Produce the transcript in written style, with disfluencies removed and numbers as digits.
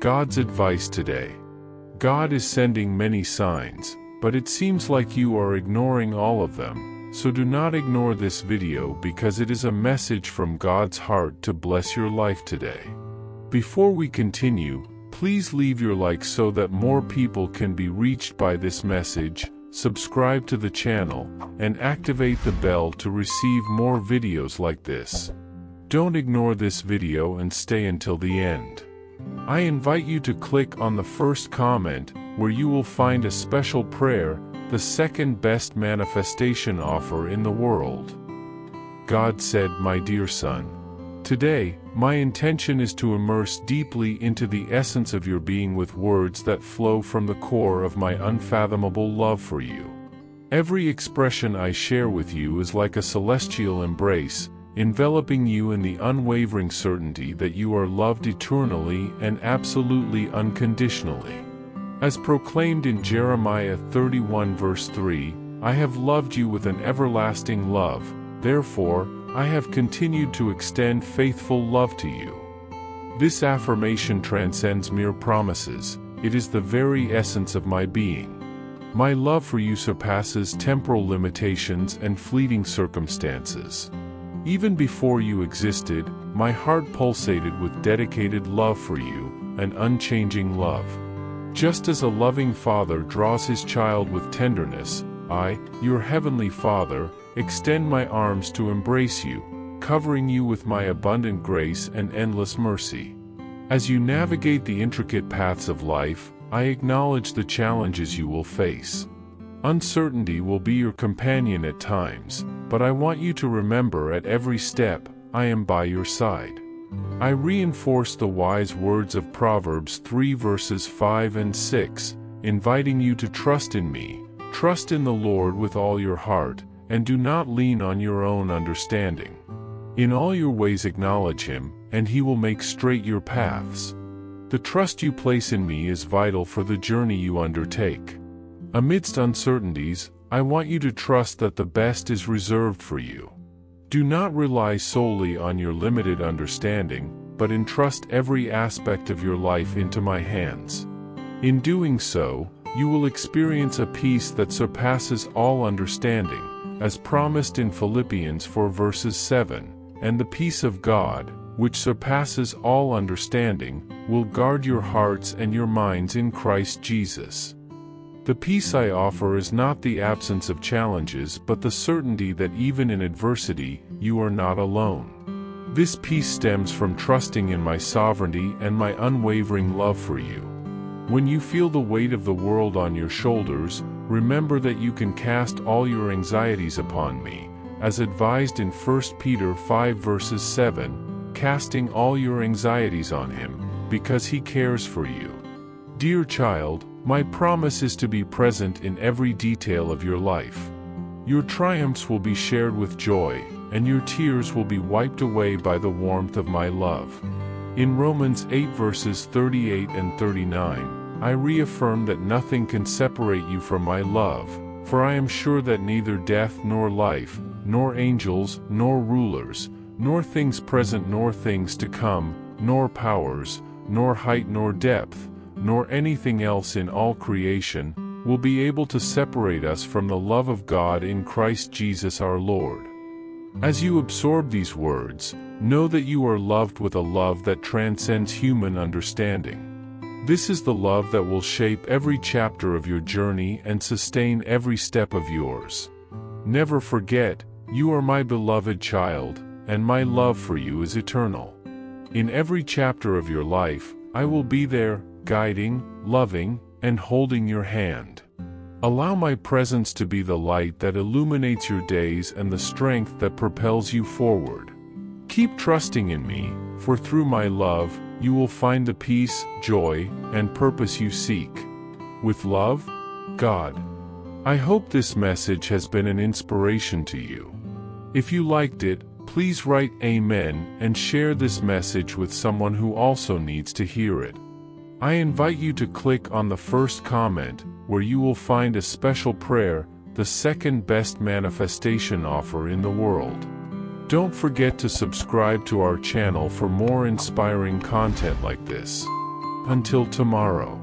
God's advice today. God is sending many signs, but it seems like you are ignoring all of them, so do not ignore this video because it is a message from God's heart to bless your life today. Before we continue, please leave your like so that more people can be reached by this message, subscribe to the channel, and activate the bell to receive more videos like this. Don't ignore this video and stay until the end. I invite you to click on the first comment, where you will find a special prayer, the second best manifestation offer in the world. God said, "My dear son, today, my intention is to immerse deeply into the essence of your being with words that flow from the core of my unfathomable love for you. Every expression I share with you is like a celestial embrace, enveloping you in the unwavering certainty that you are loved eternally and absolutely unconditionally. As proclaimed in Jeremiah 31 verse 3, I have loved you with an everlasting love, therefore, I have continued to extend faithful love to you." This affirmation transcends mere promises, it is the very essence of my being. My love for you surpasses temporal limitations and fleeting circumstances. Even before you existed, my heart pulsated with dedicated love for you, an unchanging love. Just as a loving father draws his child with tenderness, I, your heavenly Father, extend my arms to embrace you, covering you with my abundant grace and endless mercy. As you navigate the intricate paths of life, I acknowledge the challenges you will face. Uncertainty will be your companion at times, but I want you to remember at every step, I am by your side. I reinforce the wise words of Proverbs 3 verses 5 and 6, inviting you to trust in me, trust in the Lord with all your heart, and do not lean on your own understanding. In all your ways acknowledge him, and he will make straight your paths. The trust you place in me is vital for the journey you undertake. Amidst uncertainties, I want you to trust that the best is reserved for you. Do not rely solely on your limited understanding, but entrust every aspect of your life into my hands. In doing so, you will experience a peace that surpasses all understanding, as promised in Philippians 4 verses 7, and the peace of God, which surpasses all understanding, will guard your hearts and your minds in Christ Jesus. The peace I offer is not the absence of challenges but the certainty that even in adversity, you are not alone. This peace stems from trusting in my sovereignty and my unwavering love for you. When you feel the weight of the world on your shoulders, remember that you can cast all your anxieties upon me, as advised in 1 Peter 5 verses 7, casting all your anxieties on him, because he cares for you. Dear child, my promise is to be present in every detail of your life. Your triumphs will be shared with joy, and your tears will be wiped away by the warmth of my love. In Romans 8 verses 38 and 39, I reaffirm that nothing can separate you from my love, for I am sure that neither death nor life, nor angels, nor rulers, nor things present nor things to come, nor powers, nor height nor depth, nor anything else in all creation, will be able to separate us from the love of God in Christ Jesus our Lord. As you absorb these words, know that you are loved with a love that transcends human understanding. This is the love that will shape every chapter of your journey and sustain every step of yours. Never forget, you are my beloved child, and my love for you is eternal. In every chapter of your life, I will be there, guiding, loving, and holding your hand. Allow my presence to be the light that illuminates your days and the strength that propels you forward. Keep trusting in me, for through my love, you will find the peace, joy, and purpose you seek. With love, God. I hope this message has been an inspiration to you. If you liked it, please write Amen and share this message with someone who also needs to hear it. I invite you to click on the first comment, where you will find a special prayer, the second best manifestation offer in the world. Don't forget to subscribe to our channel for more inspiring content like this. Until tomorrow.